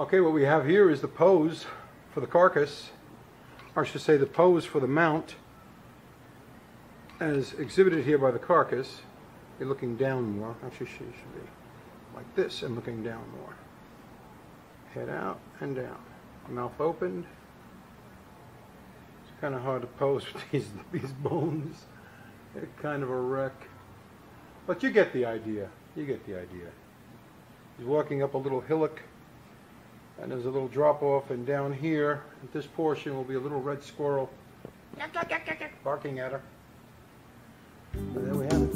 Okay, what we have here is the pose for the carcass, or I should say the pose for the mount, as exhibited here by the carcass. You're looking down more. Actually, she should be like this and looking down more. Head out and down. Mouth opened. It's kind of hard to pose with these bones. They're kind of a wreck. But you get the idea. You get the idea. He's walking up a little hillock, and there's a little drop off, and down here at this portion will be a little red squirrel barking at her. And there we have it.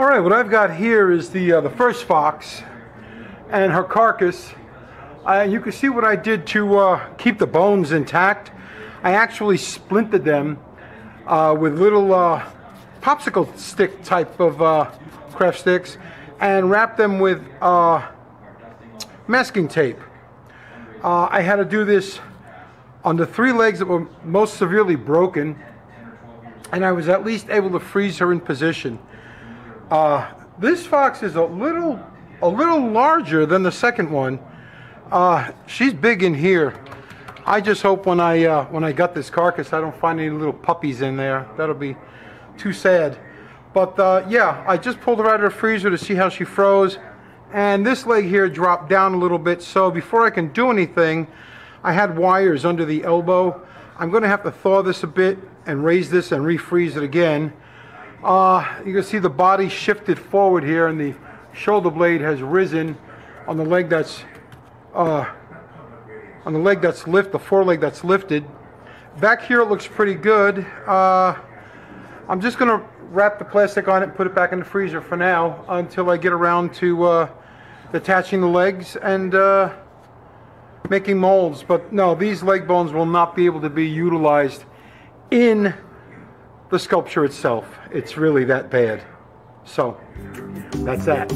Alright, what I've got here is the first fox and her carcass. You can see what I did to keep the bones intact. I actually splintered them with little popsicle stick type of craft sticks and wrapped them with masking tape. I had to do this on the three legs that were most severely broken, and I was at least able to freeze her in position. This fox is a little larger than the second one. She's big in here. I just hope when I gut this carcass, I don't find any little puppies in there. That'll be too sad. But yeah, I just pulled her out of the freezer to see how she froze, and this leg here dropped down a little bit. So before I can do anything, I had wires under the elbow. I'm going to have to thaw this a bit and raise this and refreeze it again. You can see the body shifted forward here, and the shoulder blade has risen on the leg that's the foreleg that's lifted. Back here it looks pretty good. I'm just going to wrap the plastic on it and put it back in the freezer for now until I get around to detaching the legs and making molds. But no, these leg bones will not be able to be utilized in the sculpture itself. It's really that bad. So, that's that.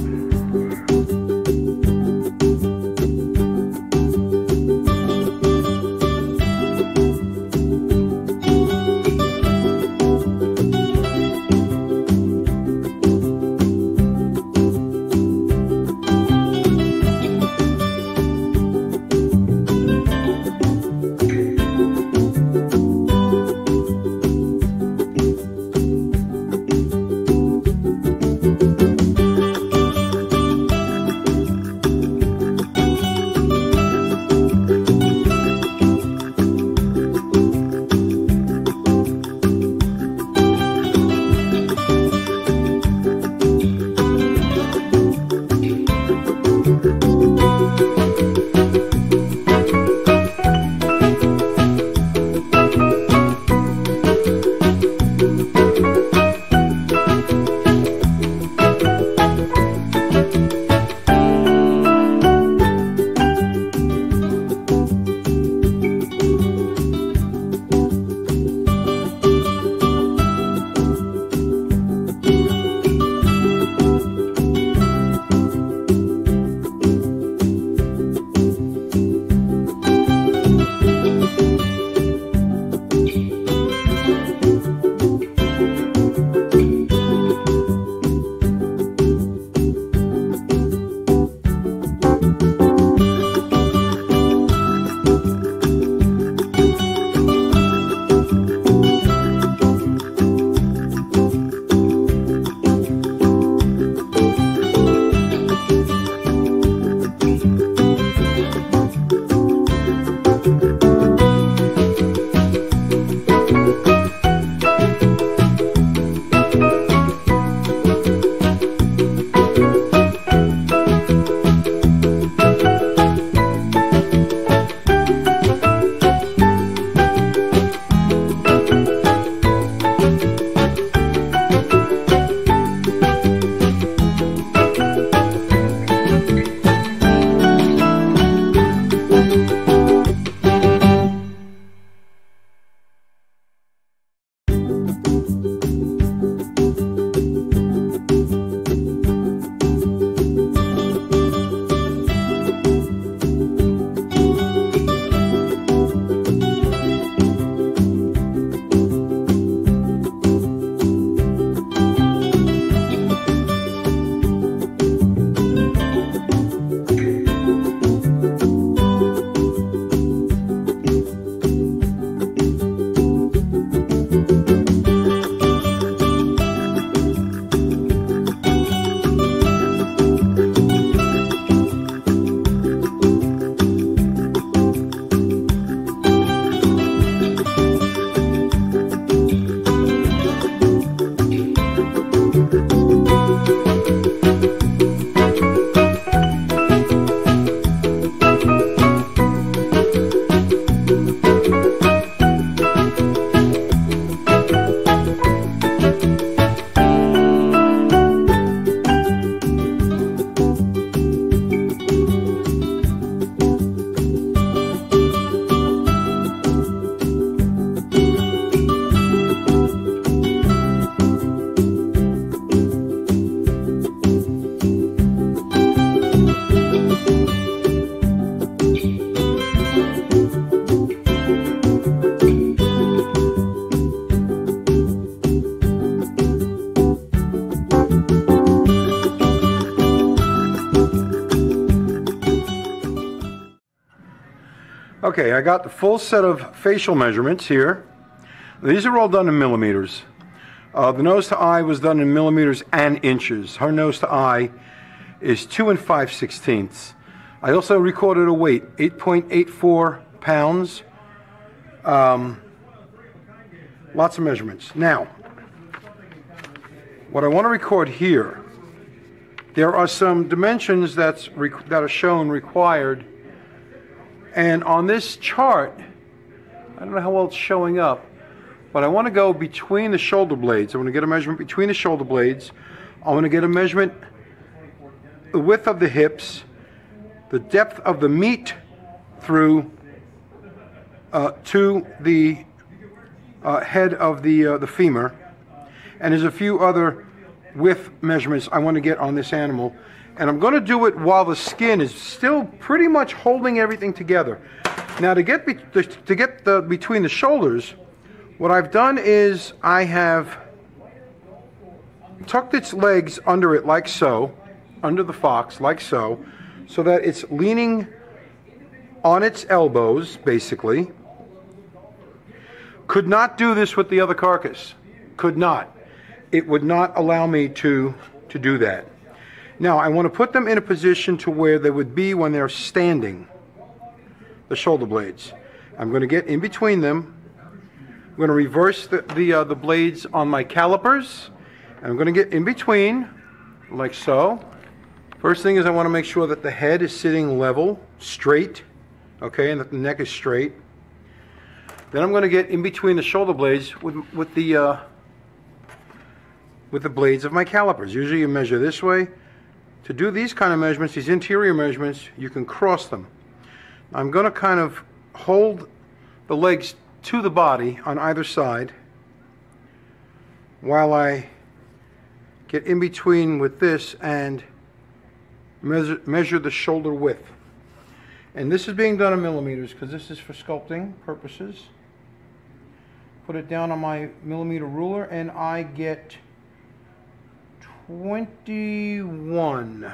Okay, I got the full set of facial measurements here. These are all done in millimeters. The nose to eye was done in millimeters and inches. Her nose to eye is 2 5/16. I also recorded a weight, 8.84 pounds. Lots of measurements. Now, what I want to record here, there are some dimensions that are shown required. And on this chart, I don't know how well it's showing up, but I want to go between the shoulder blades. I want to get a measurement between the shoulder blades. I want to get a measurement, the width of the hips, the depth of the meat through to the head of the femur. And there's a few other width measurements I want to get on this animal. And I'm going to do it while the skin is still pretty much holding everything together. Now, to get between the shoulders, what I've done is I have tucked its legs under it like so, under the fox like so, so that it's leaning on its elbows, basically. Could not do this with the other carcass. Could not. It would not allow me to do that. Now, I want to put them in a position to where they would be when they're standing, the shoulder blades. I'm going to get in between them. I'm going to reverse the blades on my calipers. And I'm going to get in between, like so. First thing is I want to make sure that the head is sitting level, straight, okay, and that the neck is straight. Then I'm going to get in between the shoulder blades with the blades of my calipers. Usually you measure this way. To do these kind of measurements, these interior measurements, you can cross them. I'm going to kind of hold the legs to the body on either side while I get in between with this and measure the shoulder width. And this is being done in millimeters because this is for sculpting purposes. Put it down on my millimeter ruler and I get 21.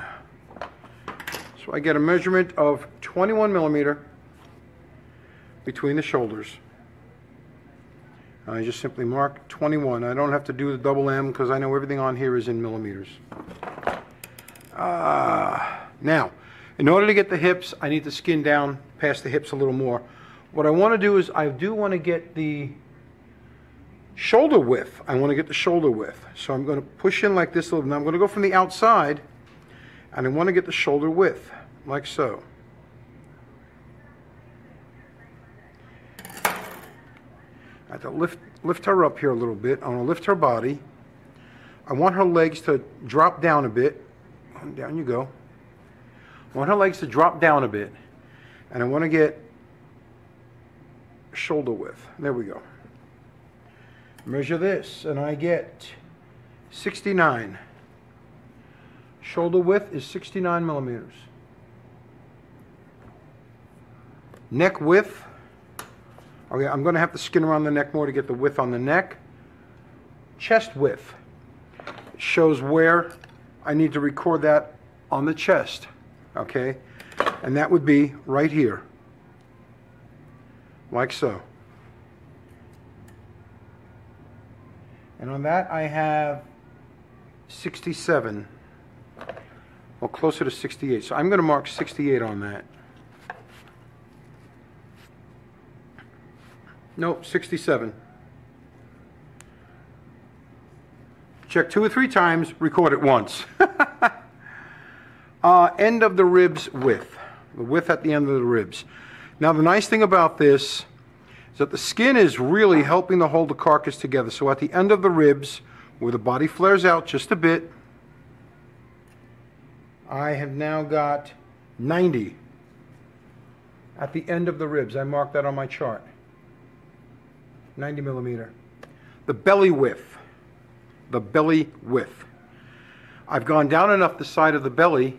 So I get a measurement of 21 millimeter between the shoulders. I just simply mark 21. I don't have to do the double M because I know everything on here is in millimeters. Now, in order to get the hips, I need the skin down past the hips a little more. What I want to do is I do want to get the shoulder width. I want to get the shoulder width. So I'm going to push in like this a little. Now I'm going to go from the outside and I want to get the shoulder width, like so. I have to lift her up here a little bit. I want to lift her body. I want her legs to drop down a bit. Down you go. I want her legs to drop down a bit. And I want to get shoulder width. There we go. Measure this and I get 69. Shoulder width is 69 millimeters. Neck width. Okay, I'm going to have to skin around the neck more to get the width on the neck. Chest width. It shows where I need to record that on the chest. Okay? And that would be right here. Like so. And on that I have 67. Well, closer to 68. So I'm going to mark 68 on that. Nope, 67. Check 2 or 3 times, record it once. End of the ribs width. The width at the end of the ribs. Now the nice thing about this, so the skin is really helping to hold the carcass together. So at the end of the ribs, where the body flares out just a bit, I have now got 90 at the end of the ribs. I marked that on my chart. 90 millimeter. The belly width. The belly width. I've gone down enough the side of the belly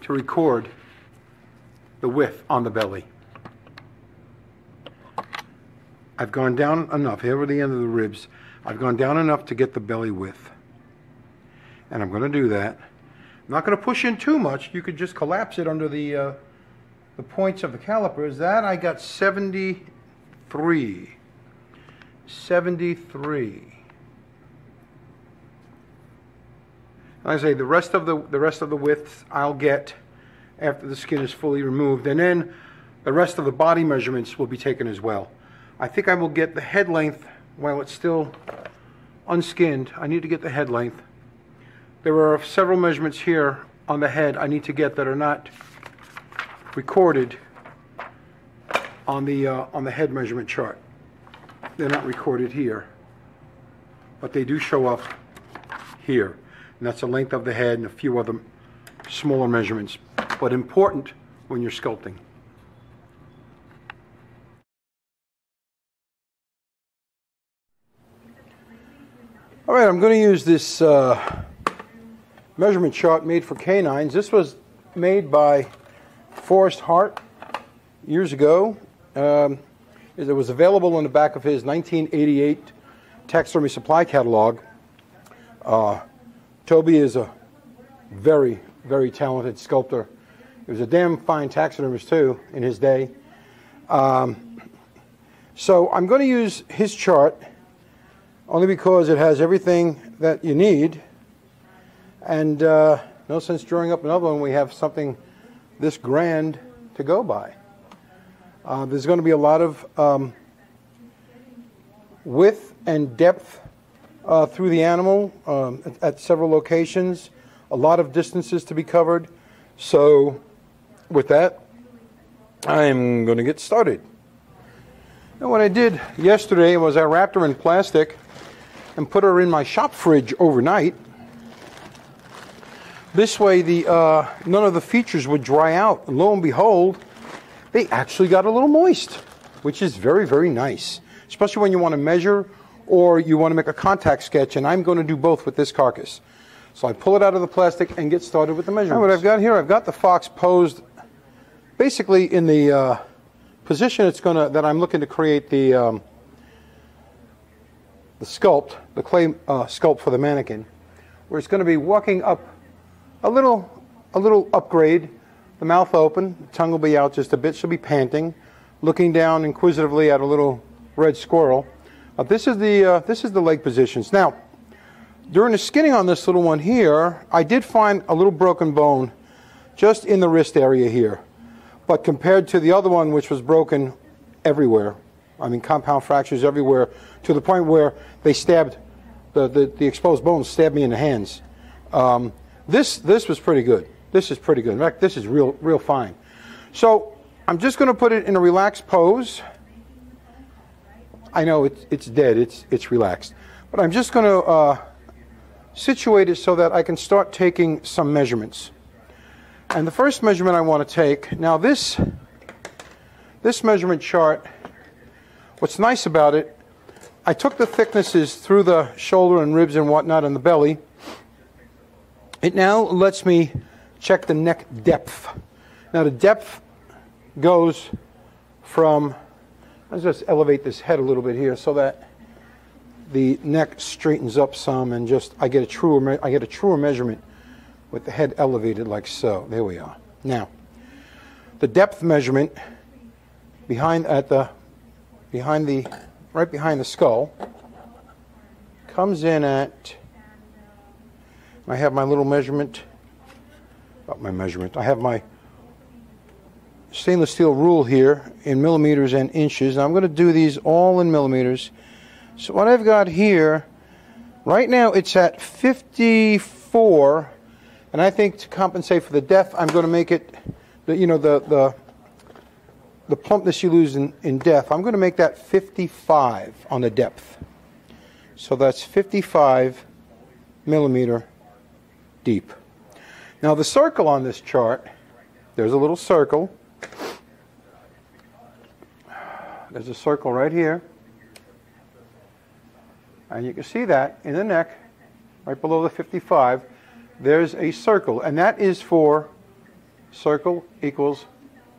to record the width on the belly. I've gone down enough, here at the end of the ribs, I've gone down enough to get the belly width. And I'm going to do that. I'm not going to push in too much. You could just collapse it under the the points of the calipers, that I got 73. 73. Like I say, the rest of the widths I'll get after the skin is fully removed, and then the rest of the body measurements will be taken as well. I think I will get the head length while it's still unskinned. I need to get the head length. There are several measurements here on the head I need to get that are not recorded on the head measurement chart. They're not recorded here, but they do show up here. And that's the length of the head and a few other smaller measurements, but important when you're sculpting. All right, I'm going to use this measurement chart made for canines. This was made by Forrest Hart years ago. It was available on the back of his 1988 taxidermy supply catalog. Toby is a very, very talented sculptor. He was a damn fine taxidermist too in his day. So I'm going to use his chart only because it has everything that you need, and no sense drawing up another one when we have something this grand to go by. There's going to be a lot of width and depth through the animal at several locations, a lot of distances to be covered. So with that, I'm going to get started. Now what I did yesterday was I wrapped her in plastic and put her in my shop fridge overnight. This way the none of the features would dry out, and lo and behold, they actually got a little moist, which is very, very nice, especially when you want to measure or you want to make a contact sketch, and I'm going to do both with this carcass. So I pull it out of the plastic and get started with the measurements. Now what I've got here, I've got the fox posed basically in the position that I'm looking to create the sculpt, the clay sculpt for the mannequin, where it's going to be walking up a little upgrade, the mouth open, the tongue will be out just a bit, she'll be panting, looking down inquisitively at a little red squirrel. This is the leg positions. Now, during the skinning on this little one here, I did find a little broken bone just in the wrist area here. But compared to the other one, which was broken everywhere, I mean compound fractures everywhere, to the point where they stabbed, the exposed bones stabbed me in the hands. This was pretty good. This is pretty good. In fact, this is real fine. So I'm just going to put it in a relaxed pose. I know it's dead, it's relaxed. But I'm just going to situate it so that I can start taking some measurements. And the first measurement I want to take, now this measurement chart, what's nice about it, I took the thicknesses through the shoulder and ribs and whatnot and the belly. It now lets me check the neck depth. Now the depth goes from, let's just elevate this head a little bit here so that the neck straightens up some, and just I get a truer measurement with the head elevated like so. There we are. Now, the depth measurement right behind the skull comes in at, I have my little measurement, not my measurement, I have my stainless steel rule here in millimeters and inches. Now I'm going to do these all in millimeters. So what I've got here, right now it's at 54, and I think to compensate for the depth, I'm going to make it, the plumpness you lose in depth, I'm going to make that 55 on the depth. So that's 55 millimeter deep. Now the circle on this chart, there's a little circle. There's a circle right here. And you can see that in the neck, right below the 55, there's a circle. And that is for circle equals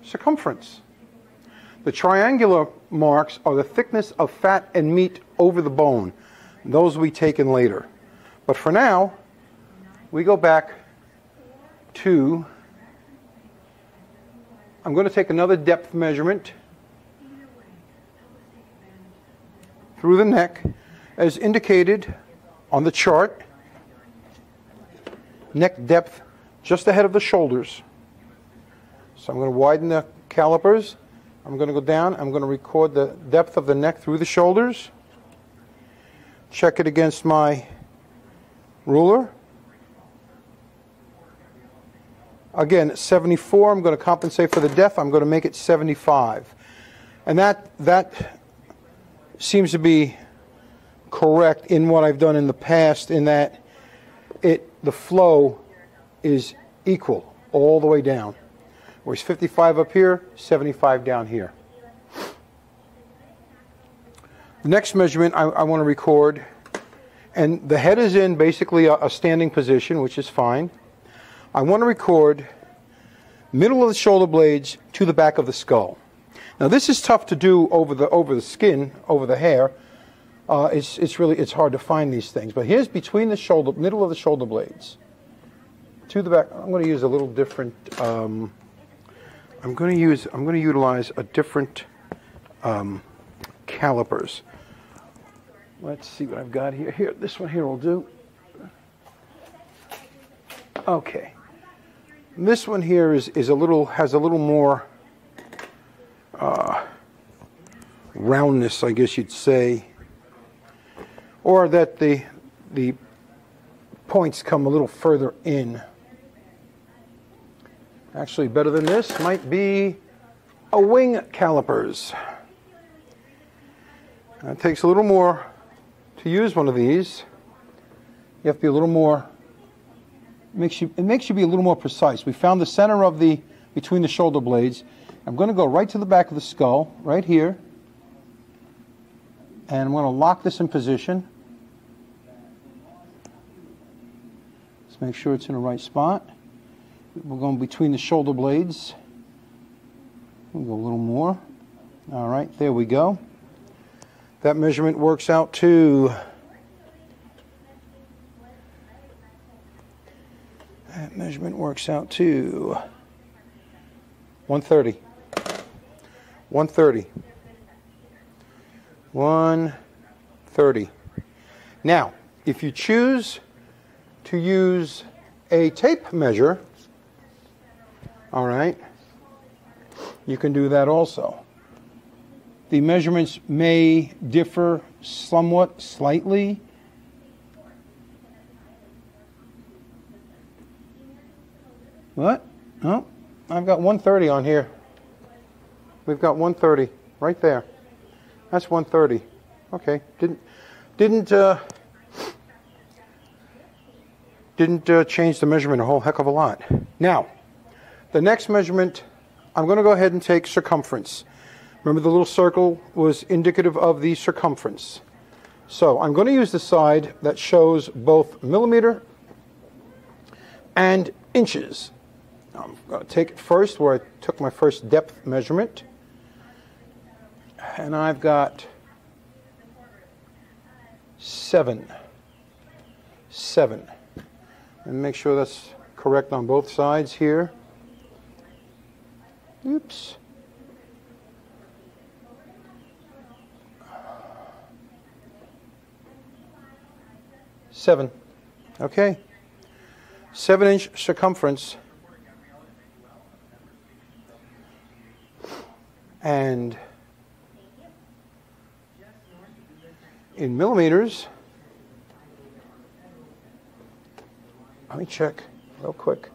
circumference. The triangular marks are the thickness of fat and meat over the bone. Those will be taken later. But for now, we go back to I'm going to take another depth measurement through the neck as indicated on the chart. Neck depth just ahead of the shoulders. So I'm going to widen the calipers. I'm going to go down. I'm going to record the depth of the neck through the shoulders. Check it against my ruler. Again, 74. I'm going to compensate for the depth. I'm going to make it 75. And that seems to be correct in what I've done in the past, in that the flow is equal all the way down. Whereas 55 up here, 75 down here. The next measurement I want to record, and the head is in basically a standing position, which is fine. I want to record middle of the shoulder blades to the back of the skull. Now this is tough to do over the skin, over the hair. It's hard to find these things. But here's between the shoulder, middle of the shoulder blades, to the back. I'm going to use a little different. I'm going to utilize a different calipers. Let's see what I've got here. Here, this one here will do. Okay. This one here has a little more roundness, I guess you'd say, or that the points come a little further in. Actually, better than this might be a wing calipers. It takes a little more to use one of these. You have to be a little more. It makes you be a little more precise. We found the center of the between the shoulder blades. I'm going to go right to the back of the skull, right here, and I'm going to lock this in position. Let's make sure it's in the right spot. We're going between the shoulder blades. We'll go a little more. All right, there we go. That measurement works out to, that measurement works out to 130. 130. 130. Now, if you choose to use a tape measure, all right, you can do that also. The measurements may differ somewhat, slightly. What? No, I've got 130 on here. We've got 130 right there. That's 130. Okay, didn't change the measurement a whole heck of a lot. Now, the next measurement, I'm going to go ahead and take circumference. Remember the little circle was indicative of the circumference. So I'm going to use the side that shows both millimeter and inches. I'm going to take it first where I took my first depth measurement. And I've got 7. And make sure that's correct on both sides here. Oops. Seven. Okay. 7-inch circumference. And in millimeters, let me check real quick.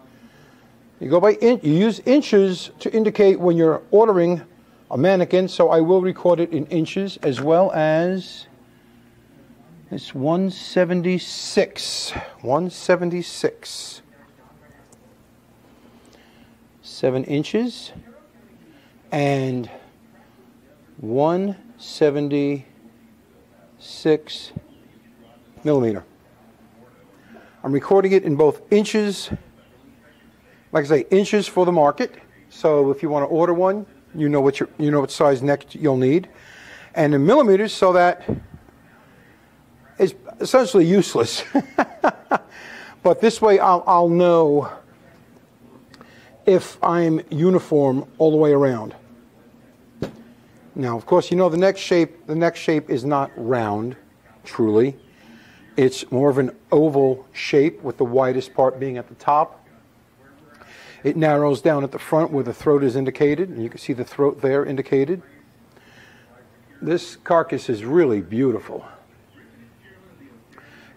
You go by you use inches to indicate when you're ordering a mannequin, so I will record it in inches as well as. It's 176. 176. 7 inches and 176 millimeter. I'm recording it in both inches. Like I say, inches for the market. So if you want to order one, you know what size neck you'll need, and in millimeters, so that. It's essentially useless, but this way I'll know if I'm uniform all the way around. Now, of course, you know the next shape is not round, truly. It's more of an oval shape with the widest part being at the top. It narrows down at the front where the throat is indicated, and you can see the throat there indicated. This carcass is really beautiful.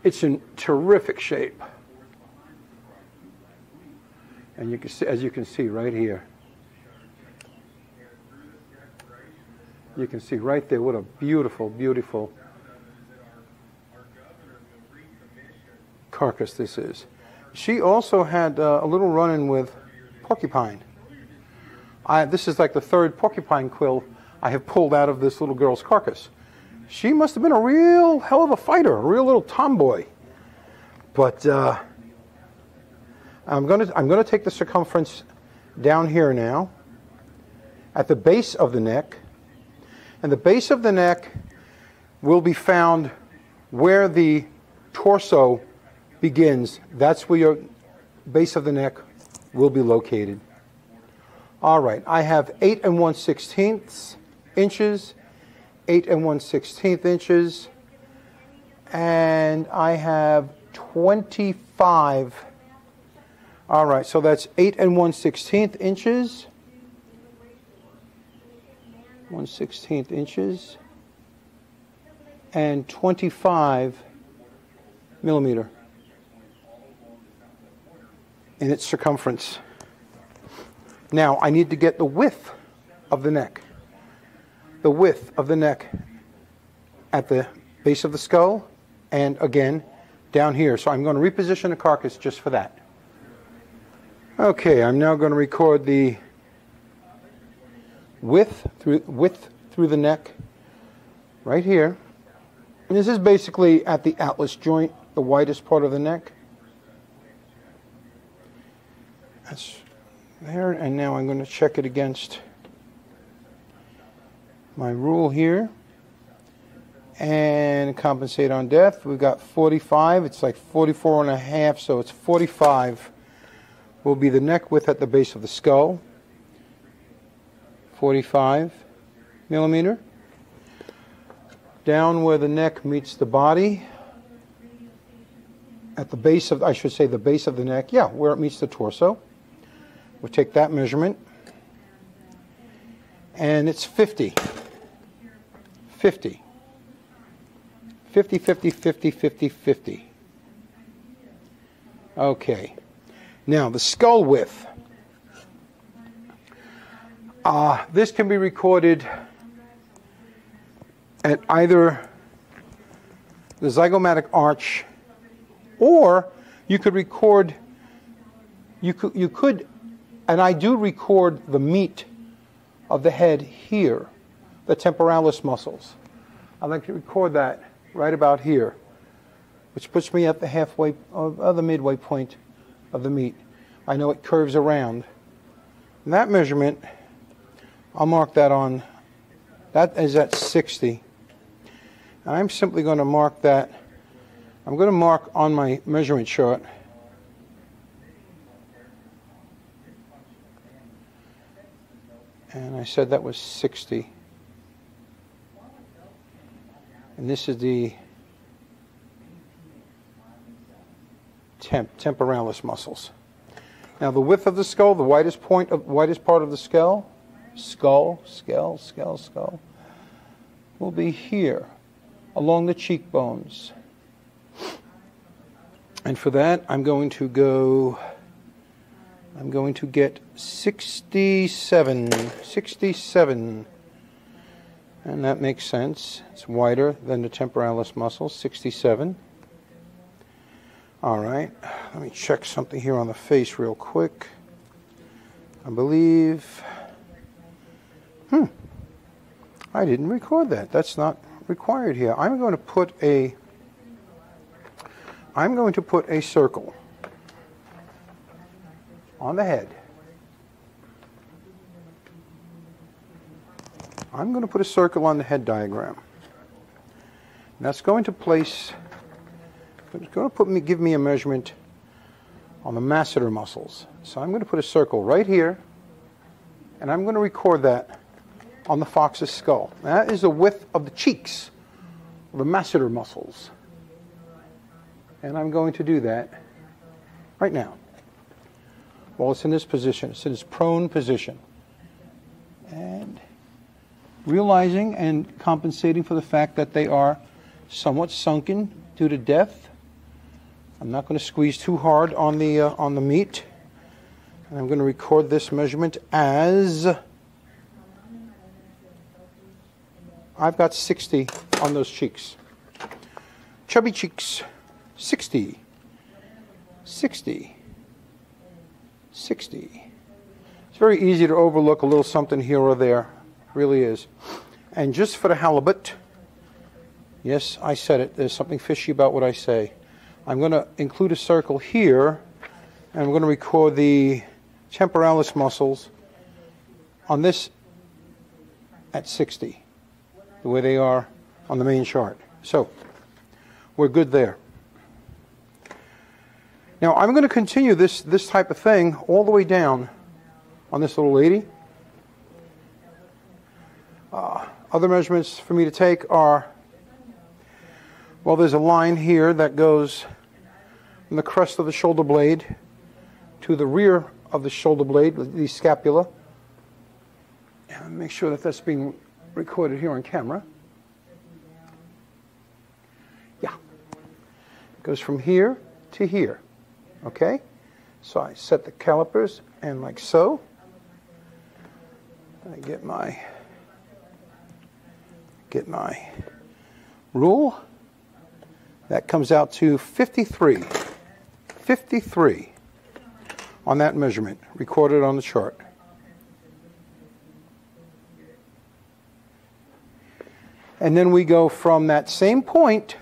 It's in terrific shape. And you can see, as you can see right here, you can see right there what a beautiful, beautiful carcass this is. She also had a little run-in with porcupine. This is like the third porcupine quill I have pulled out of this little girl's carcass. She must have been a real hell of a fighter, a real little tomboy. But I'm gonna take the circumference down here now, at the base of the neck. And the base of the neck will be found where the torso begins. That's where your base of the neck will be located. All right, I have 8 1/16 inches, 8 1/16 inches, and I have 25. All right, so that's 8 1/16 inches, 1/16 inches, and 25 millimeter in its circumference. Now I need to get the width of the neck. The width of the neck at the base of the skull and again down here. So I'm going to reposition the carcass just for that. Okay, I'm now going to record the width through the neck right here. And this is basically at the atlas joint, the widest part of the neck. That's there, and now I'm going to check it against my rule here and compensate on depth. We've got 45, it's like 44 and a half, so it's 45 will be the neck width at the base of the skull, 45 millimeter. Down where the neck meets the body, at the base of, I should say the base of the neck, yeah, where it meets the torso, we'll take that measurement, and it's 50. Okay, now the skull width. This can be recorded at either the zygomatic arch, or you could record, and I do record the meat of the head here, the temporalis muscles. I like to record that right about here, which puts me at the halfway, or the midway point of the meat. I know it curves around. And that measurement, I'll mark that on, that is at 60. And I'm simply going to mark that, I'm going to mark on my measurement chart, and I said that was 60. And this is the temporalis muscles. Now the width of the skull, the widest point of widest part of the skull will be here along the cheekbones. And for that, I'm going to get 67, and that makes sense. It's wider than the temporalis muscle, 67. All right, let me check something here on the face real quick. I believe, I didn't record that. That's not required here. I'm going to put a circle on the head. I'm going to put a circle on the head diagram. And that's going to give me a measurement on the masseter muscles. So I'm going to put a circle right here, and I'm going to record that on the fox's skull. That is the width of the cheeks, the masseter muscles. And I'm going to do that right now. Well, it's in this position. It's in this prone position. And realizing and compensating for the fact that they are somewhat sunken due to depth, I'm not going to squeeze too hard on the meat. And I'm going to record this measurement as I've got 60 on those cheeks. Chubby cheeks, 60, 60, 60. It's very easy to overlook a little something here or there. It really is. And just for the halibut, yes, I said it. There's something fishy about what I say. I'm going to include a circle here, and we're going to record the temporalis muscles on this at 60, the way they are on the main chart. So we're good there. Now I'm going to continue this type of thing all the way down on this little lady. Other measurements for me to take are, well, there's a line here that goes from the crest of the shoulder blade to the rear of the shoulder blade, the scapula. And make sure that that's being recorded here on camera. Yeah. It goes from here to here. Okay? So I set the calipers and like so. I get my rule. That comes out to 53, 53 on that measurement recorded on the chart. And then we go from that same point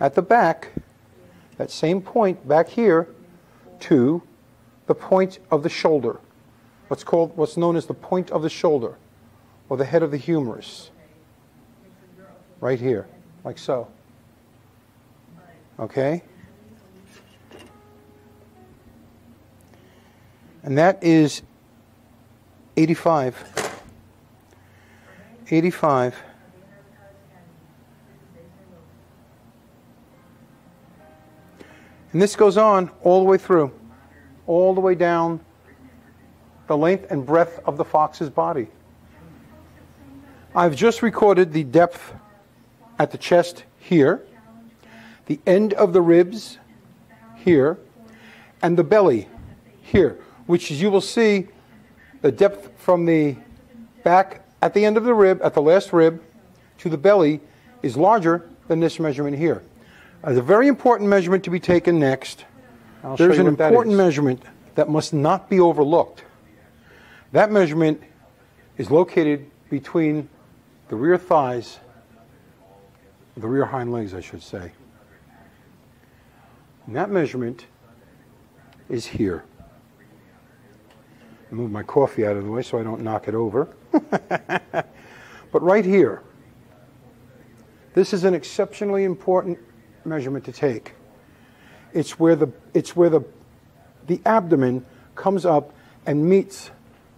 at the back, that same point back here, to the point of the shoulder, what's known as the point of the shoulder, or the head of the humerus. Right here, like so. Okay? And that is 85. 85. And this goes on all the way through, all the way down the length and breadth of the fox's body. I've just recorded the depth at the chest here, the end of the ribs here, and the belly here, which is, you will see the depth from the back at the end of the rib, at the last rib, to the belly is larger than this measurement here. There's a very important measurement to be taken next. There's an important measurement that must not be overlooked. That measurement is located between the rear thighs, the rear hind legs, I should say. And that measurement is here. I move my coffee out of the way so I don't knock it over. But right here, this is an exceptionally important measurement to take. It's where the abdomen comes up and meets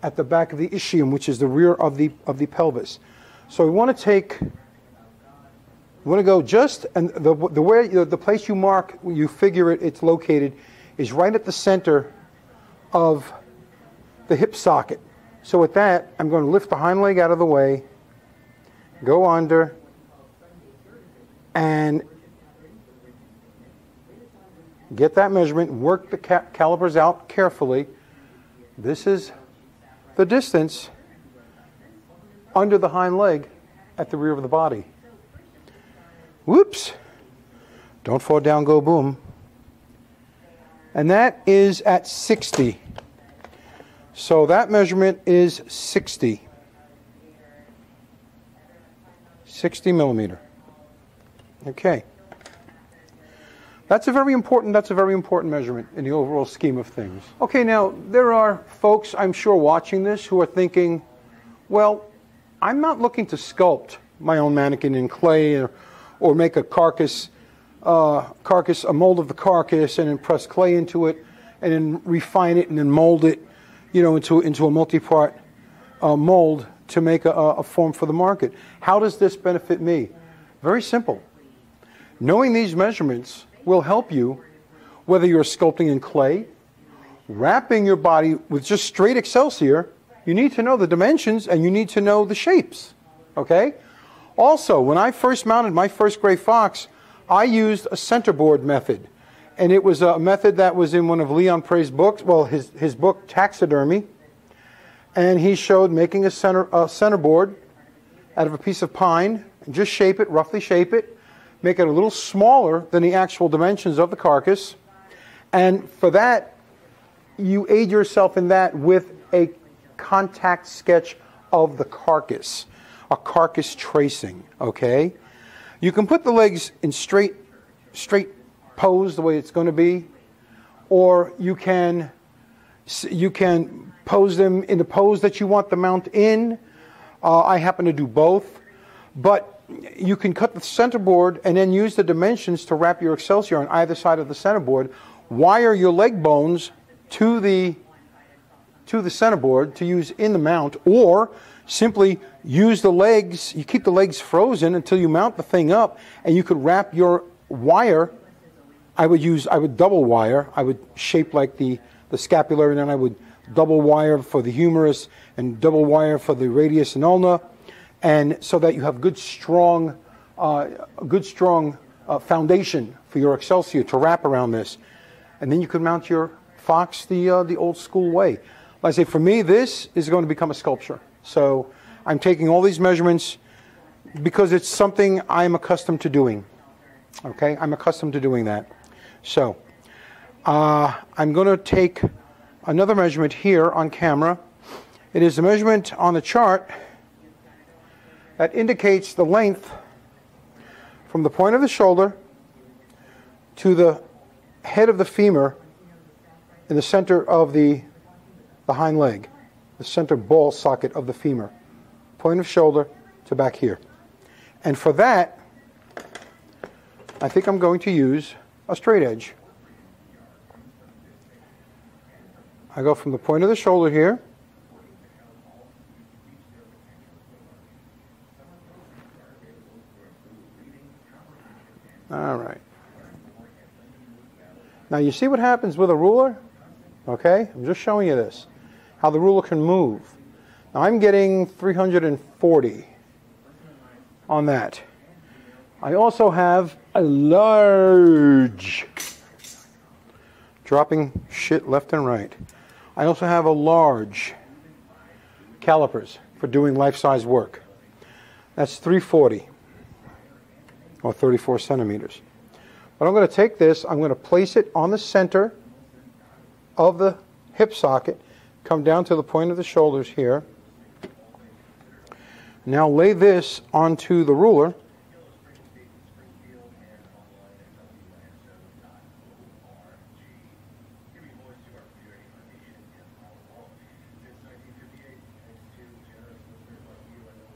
at the back of the ischium, which is the rear of the pelvis. So we want to take. You want to go just, and the place you mark, you figure it's located, is right at the center of the hip socket. So with that, I'm going to lift the hind leg out of the way, go under, and get that measurement, work the calipers out carefully. This is the distance under the hind leg at the rear of the body. Whoops, don't fall down, go boom. And that is at 60. So that measurement is 60. 60 millimeter. Okay. That's a very important measurement in the overall scheme of things. Okay, now there are folks, I'm sure, watching this who are thinking, well, I'm not looking to sculpt my own mannequin in clay or make a carcass carcass, a mold of the carcass, and then press clay into it, and then refine it, and then mold it, you know, into a multi-part mold to make a form for the market. How does this benefit me? Very simple. Knowing these measurements will help you, whether you're sculpting in clay, wrapping your body with just straight excelsior. You need to know the dimensions, and you need to know the shapes, okay? Also, when I first mounted my first Grey Fox, I used a centerboard method, and it was a method that was in one of Leon Pre's books, well, his book, Taxidermy, and he showed making a centerboard out of a piece of pine, and just shape it, roughly shape it, make it a little smaller than the actual dimensions of the carcass, and for that, you aid yourself in that with a contact sketch of the carcass, a carcass tracing, okay? You can put the legs in straight pose the way it's going to be, or you can pose them in the pose that you want the mount in. I happen to do both, but you can cut the centerboard and then use the dimensions to wrap your excelsior on either side of the centerboard, wire your leg bones to the centerboard to use in the mount, or simply use the legs. You keep the legs frozen until you mount the thing up, and you could wrap your wire. I would double wire. I would shape like the scapular, and then I would double wire for the humerus and double wire for the radius and ulna, and so that you have good strong foundation for your excelsior to wrap around this, and then you can mount your Fox the old school way. Like I say, for me, this is going to become a sculpture. So I'm taking all these measurements because it's something I'm accustomed to doing. Okay, I'm accustomed to doing that. So I'm going to take another measurement here on camera. It is a measurement on the chart that indicates the length from the point of the shoulder to the head of the femur in the center of the hind leg, the center ball socket of the femur, point of shoulder to back here. And for that, I think I'm going to use a straight edge. I go from the point of the shoulder here . All right, now you see what happens with a ruler. Okay, I'm just showing you this, how the ruler can move. Now I'm getting 340 on that. I also have a large, dropping shit left and right. I also have a large calipers for doing life-size work. That's 340 or 34 centimeters. But I'm going to take this, I'm going to place it on the center of the hip socket, come down to the point of the shoulders here. Now lay this onto the ruler.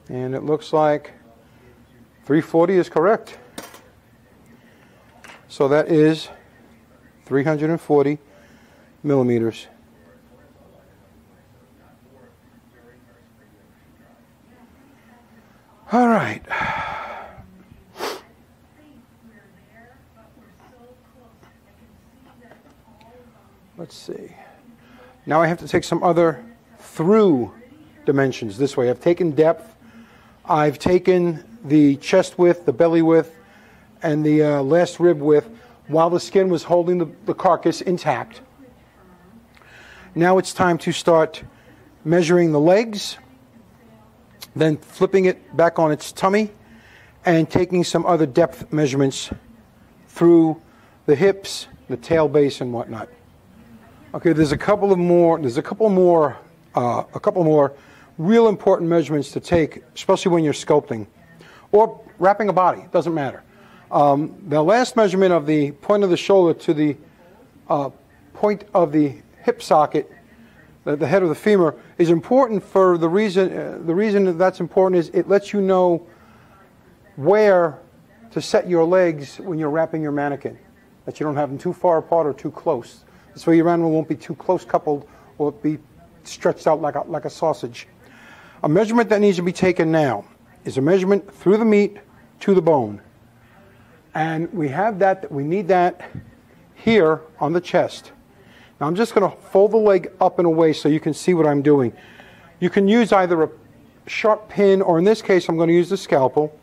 And it looks like 340 is correct. So that is 340 millimeters. All right. Let's see. Now I have to take some other through dimensions this way. I've taken depth. I've taken the chest width, the belly width, and the last rib width while the skin was holding the carcass intact. Now it's time to start measuring the legs, then flipping it back on its tummy and taking some other depth measurements through the hips, the tail base, and whatnot. Okay, there's a couple more real important measurements to take, especially when you're sculpting or wrapping a body, it doesn't matter. The last measurement of the point of the shoulder to the point of the hip socket, the head of the femur, is important for the reason. The reason that's important is it lets you know where to set your legs when you're wrapping your mannequin, that you don't have them too far apart or too close. This way your animal won't be too close coupled or be stretched out like a sausage. A measurement that needs to be taken now is a measurement through the meat to the bone. And we have that, we need that here on the chest. Now I'm just going to fold the leg up and away so you can see what I'm doing. You can use either a sharp pin, or in this case I'm going to use the scalpel.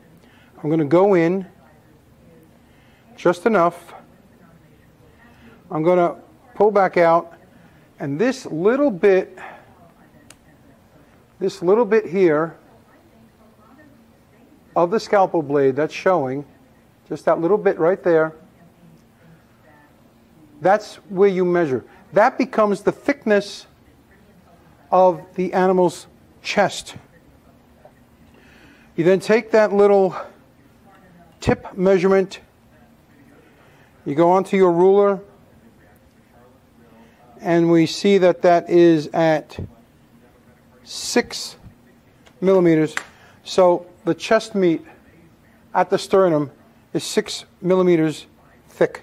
I'm going to go in just enough. I'm going to pull back out, and this little bit here of the scalpel blade that's showing, just that little bit right there, that's where you measure. That becomes the thickness of the animal's chest. You then take that little tip measurement, you go onto your ruler, and we see that that is at 6 millimeters. So the chest meat at the sternum is 6 millimeters thick.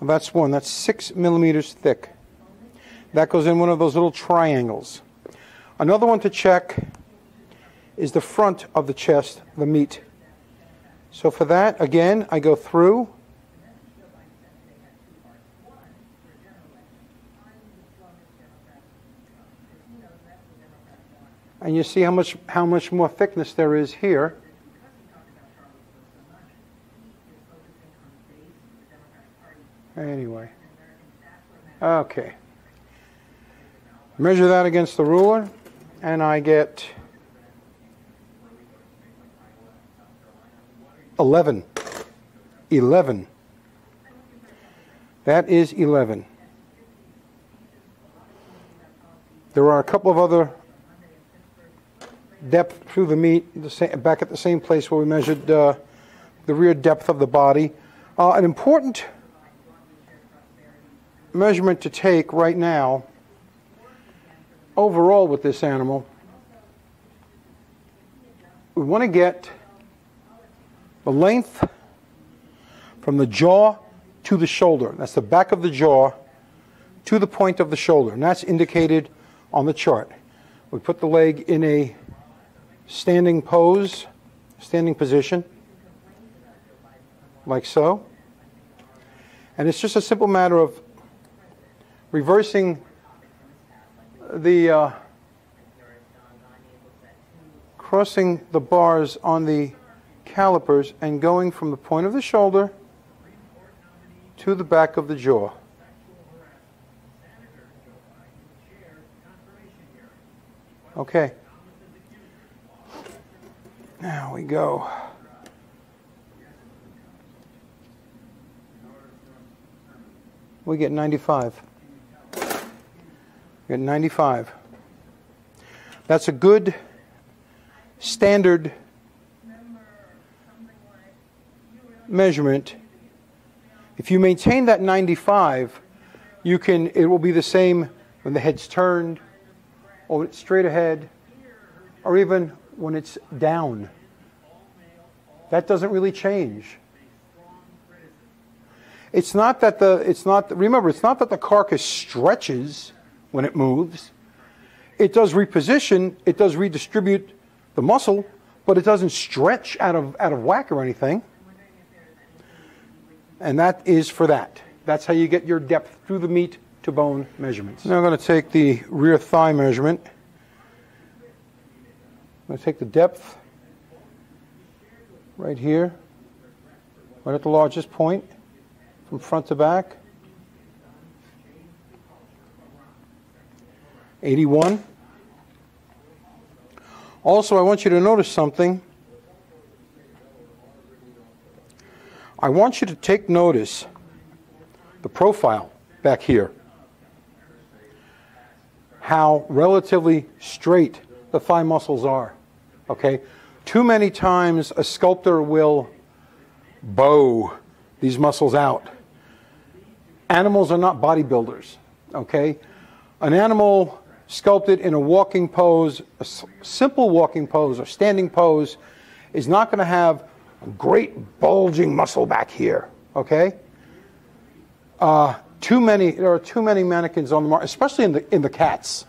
Well, that's one, that's 6 millimeters thick. That goes in one of those little triangles. Another one to check is the front of the chest, the meat. So for that, again, I go through. And you see how much more thickness there is here. Anyway. Okay. Measure that against the ruler, and I get 11. 11. That is 11. There are a couple of other depth through the meat, back at the same place where we measured the rear depth of the body. An important measurement to take right now, overall with this animal, we want to get the length from the jaw to the shoulder. That's the back of the jaw to the point of the shoulder, and that's indicated on the chart. We put the leg in a standing pose, standing position, like so. And it's just a simple matter of reversing the, crossing the bars on the calipers and going from the point of the shoulder to the back of the jaw. Okay. Now we go. We get 95. We get 95. That's a good standard measurement. If you maintain that 95, you can. It will be the same when the head's turned, or it's straight ahead, or even when it's down. That doesn't really change. It's not that the carcass stretches when it moves. It does reposition, it does redistribute the muscle, but it doesn't stretch out of whack or anything. And that is for that. That's how you get your depth through the meat to bone measurements. Now I'm going to take the rear thigh measurement. I'm going to take the depth right here, right at the largest point, from front to back. 81. Also, I want you to notice something. I want you to take notice the profile back here, how relatively straight the thigh muscles are. Okay? Too many times a sculptor will bow these muscles out. Animals are not bodybuilders. Okay? An animal sculpted in a walking pose, a simple walking pose or standing pose, is not going to have a great bulging muscle back here, okay? There are too many mannequins on the market, especially in the cats.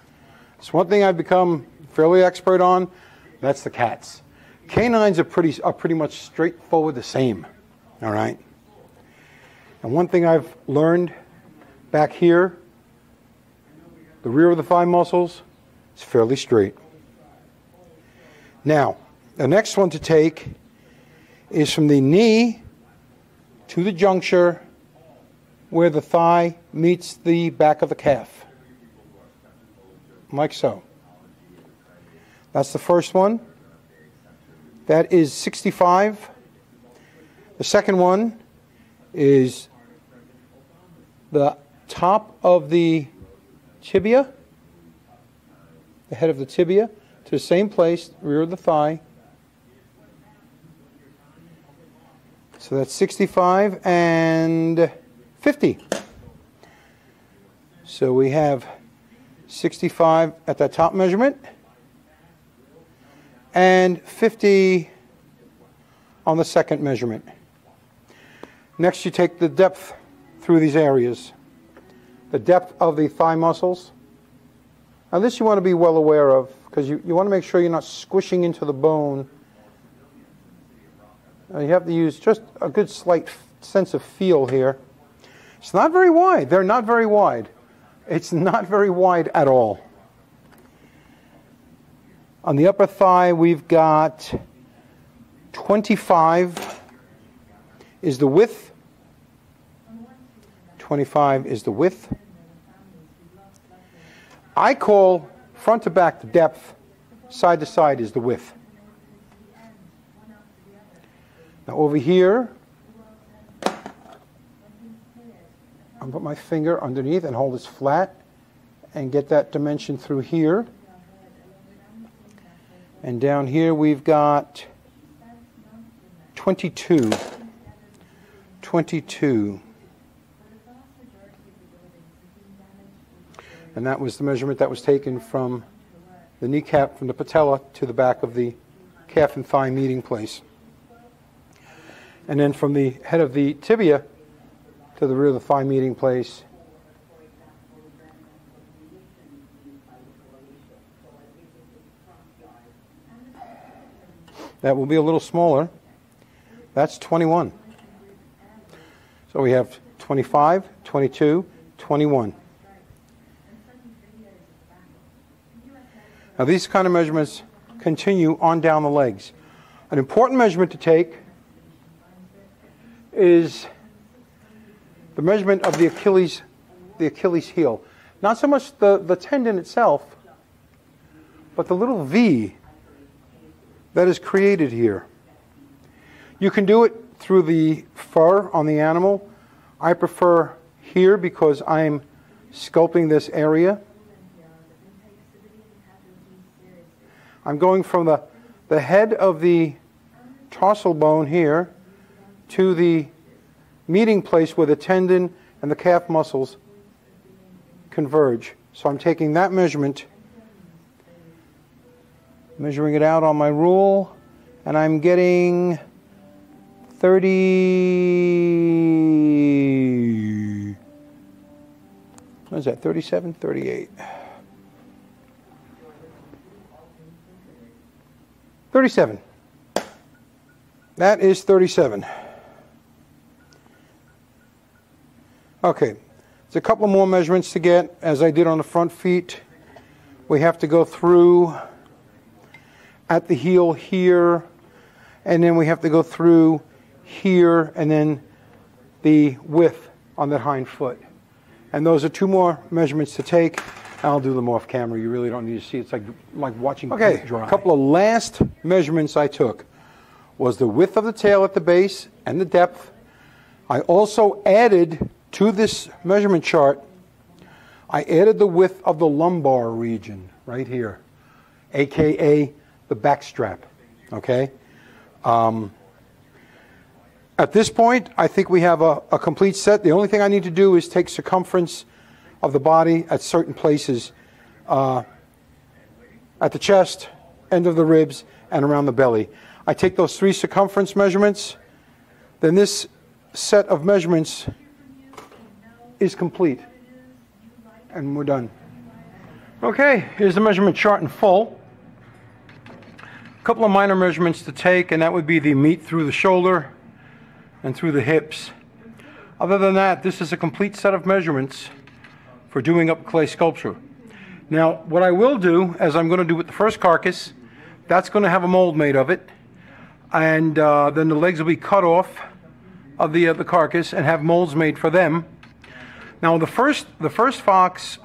It's one thing I've become fairly expert on, that's the cats. Canines are pretty much straightforward the same, all right? And one thing I've learned back here, the rear of the thigh muscles, it's fairly straight. Now, the next one to take is from the knee to the juncture where the thigh meets the back of the calf, like so. That's the first one. That is 65. The second one is the top of the tibia, the head of the tibia, to the same place, rear of the thigh. So that's 65 and 50. So we have 65 at that top measurement and 50 on the second measurement. Next, you take the depth through these areas, the depth of the thigh muscles. Now this you want to be well aware of, because you want to make sure you're not squishing into the bone. Now you have to use just a good slight sense of feel here. It's not very wide. They're not very wide. It's not very wide at all. On the upper thigh, we've got 25 is the width. 25 is the width. I call front to back the depth, side to side is the width. Now over here, I'll put my finger underneath and hold this flat and get that dimension through here. And down here we've got 22. 22. And that was the measurement that was taken from the kneecap, from the patella to the back of the calf and thigh meeting place. And then from the head of the tibia to the rear of the thigh meeting place, that will be a little smaller. That's 21. So we have 25, 22, 21. Now these kind of measurements continue on down the legs. An important measurement to take is the measurement of the Achilles heel. Not so much the tendon itself, but the little V that is created here. You can do it through the fur on the animal. I prefer here because I'm sculpting this area. I'm going from the head of the tarsal bone here to the meeting place where the tendon and the calf muscles converge. So I'm taking that measurement, measuring it out on my rule, and I'm getting 30, what is that, 37, 38, 37. That is 37. Okay, there's a couple more measurements to get. As I did on the front feet, we have to go through at the heel here, and then we have to go through here, and then the width on that hind foot. And those are two more measurements to take. I'll do them off camera. You really don't need to see. It's like watching paint dry. Okay, a couple of last measurements I took was the width of the tail at the base and the depth. I also added to this measurement chart, I added the width of the lumbar region right here, aka the back strap. Okay? At this point, I think we have a complete set. The only thing I need to do is take circumference of the body at certain places, at the chest, end of the ribs, and around the belly. I take those three circumference measurements, then this set of measurements is complete. And we're done. Okay, here's the measurement chart in full. A couple of minor measurements to take, and that would be the meat through the shoulder and through the hips. Other than that, this is a complete set of measurements for doing up clay sculpture. Now, what I will do, as I'm going to do with the first carcass, that's going to have a mold made of it, and then the legs will be cut off of the carcass and have molds made for them. Now, the first fox,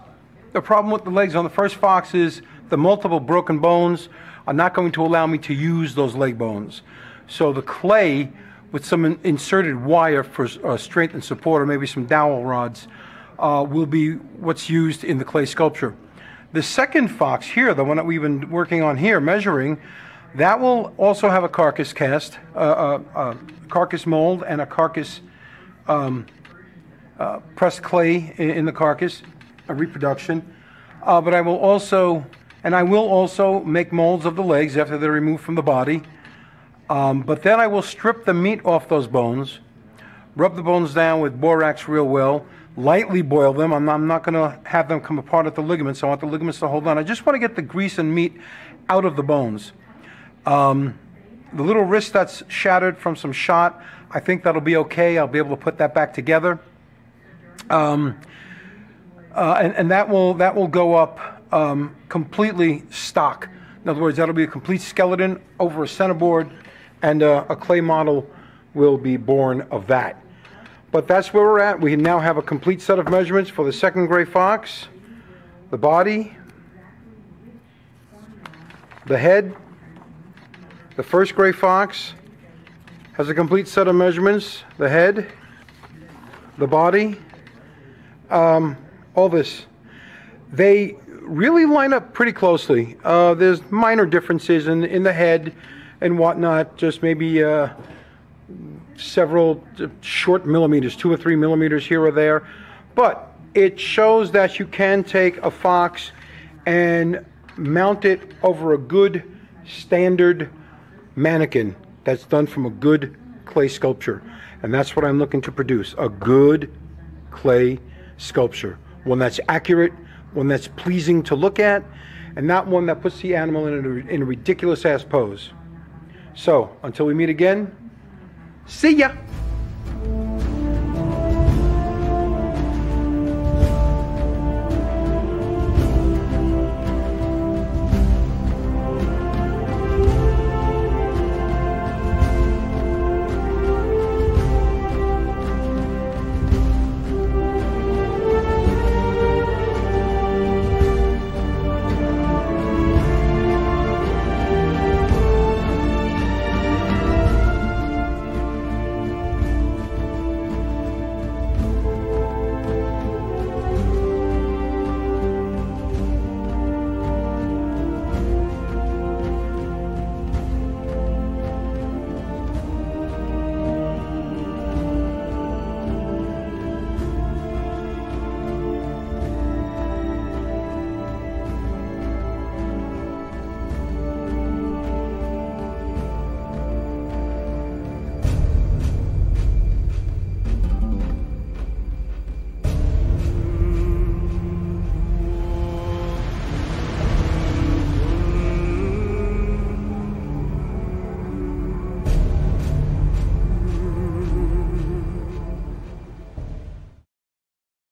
the problem with the legs on the first fox is the multiple broken bones are not going to allow me to use those leg bones. So the clay with some inserted wire for strength and support, or maybe some dowel rods, will be what's used in the clay sculpture. The second fox here, the one that we've been working on here, measuring, that will also have a carcass cast, carcass mold, and a carcass pressed clay in the carcass, a reproduction. But I will also make molds of the legs after they're removed from the body. But then I will strip the meat off those bones, rub the bones down with borax real well, lightly boil them. I'm not going to have them come apart at the ligaments. I want the ligaments to hold on. I just want to get the grease and meat out of the bones. The little wrist that's shattered from some shot, I think that'll be okay. I'll be able to put that back together. And that will go up completely stock. In other words, that'll be a complete skeleton over a centerboard, and a clay model will be born of that. But that's where we're at. We now have a complete set of measurements for the second gray fox, the body, the head. The first gray fox has a complete set of measurements, the head, the body, all this. They really line up pretty closely. There's minor differences in the head and whatnot, just maybe several short millimeters, 2 or 3 millimeters here or there. But it shows that you can take a fox and mount it over a good standard mannequin that's done from a good clay sculpture. And that's what I'm looking to produce, a good clay sculpture. One that's accurate, one that's pleasing to look at, and not one that puts the animal in a ridiculous ass pose. So, until we meet again, see ya!